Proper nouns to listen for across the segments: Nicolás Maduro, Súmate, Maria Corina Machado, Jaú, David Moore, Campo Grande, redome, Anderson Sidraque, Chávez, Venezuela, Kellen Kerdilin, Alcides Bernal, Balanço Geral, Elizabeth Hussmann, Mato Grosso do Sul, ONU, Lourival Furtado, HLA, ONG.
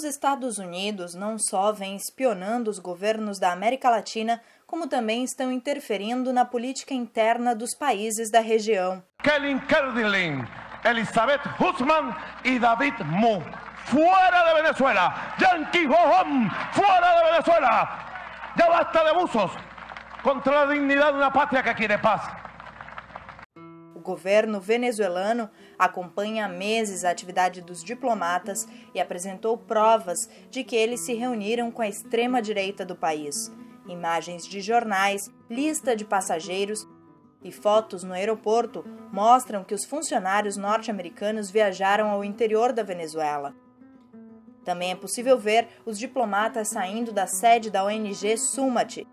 os Estados Unidos não só vem espionando os governos da América Latina, como também estão interferindo na política interna dos países da região. Kellen Kerdilin, Elizabeth Hussmann e David Moore. Fora da Venezuela! Yankee Bohom! Fora da Venezuela! Já basta de abusos contra a dignidade de uma pátria que quer paz. O governo venezuelano acompanha há meses a atividade dos diplomatas e apresentou provas de que eles se reuniram com a extrema-direita do país. Imagens de jornais, lista de passageiros e fotos no aeroporto mostram que os funcionários norte-americanos viajaram ao interior da Venezuela. Também é possível ver os diplomatas saindo da sede da ONG Súmate,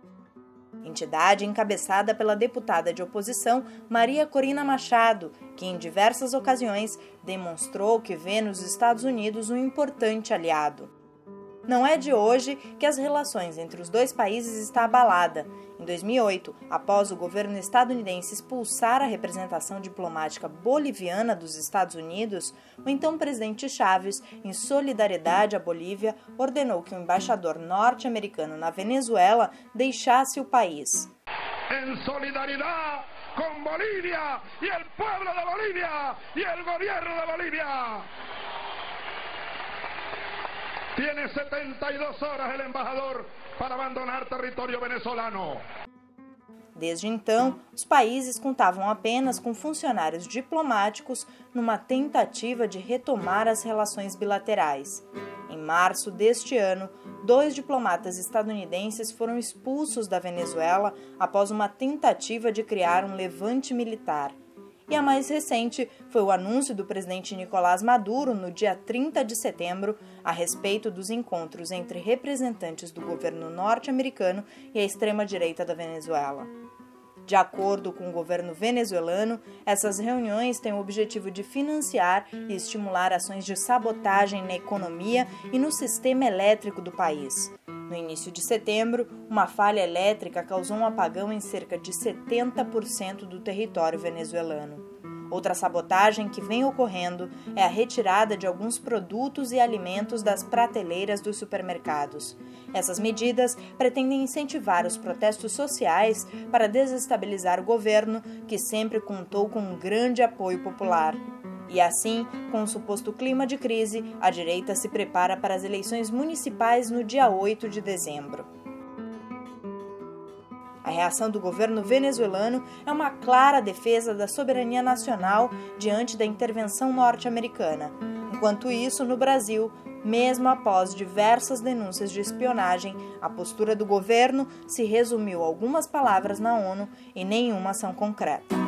entidade encabeçada pela deputada de oposição Maria Corina Machado, que em diversas ocasiões demonstrou que vê nos Estados Unidos um importante aliado. Não é de hoje que as relações entre os dois países estão abaladas. Em 2008, após o governo estadunidense expulsar a representação diplomática boliviana dos Estados Unidos, o então presidente Chávez, em solidariedade à Bolívia, ordenou que o embaixador norte-americano na Venezuela deixasse o país. Em solidariedade com Bolívia e o povo da Bolívia e o governo da Bolívia! Tiene 72 horas el embajador para abandonar território venezolano. Desde então, os países contavam apenas com funcionários diplomáticos numa tentativa de retomar as relações bilaterais. Em março deste ano, 2 diplomatas estadunidenses foram expulsos da Venezuela após uma tentativa de criar um levante militar. E a mais recente foi o anúncio do presidente Nicolás Maduro, no dia 30 de setembro, a respeito dos encontros entre representantes do governo norte-americano e a extrema-direita da Venezuela. De acordo com o governo venezuelano, essas reuniões têm o objetivo de financiar e estimular ações de sabotagem na economia e no sistema elétrico do país. No início de setembro, uma falha elétrica causou um apagão em cerca de 70% do território venezuelano. Outra sabotagem que vem ocorrendo é a retirada de alguns produtos e alimentos das prateleiras dos supermercados. Essas medidas pretendem incentivar os protestos sociais para desestabilizar o governo, que sempre contou com um grande apoio popular. E assim, com o suposto clima de crise, a direita se prepara para as eleições municipais no dia 8 de dezembro. A reação do governo venezuelano é uma clara defesa da soberania nacional diante da intervenção norte-americana. Enquanto isso, no Brasil, mesmo após diversas denúncias de espionagem, a postura do governo se resumiu a algumas palavras na ONU e nenhuma ação concreta.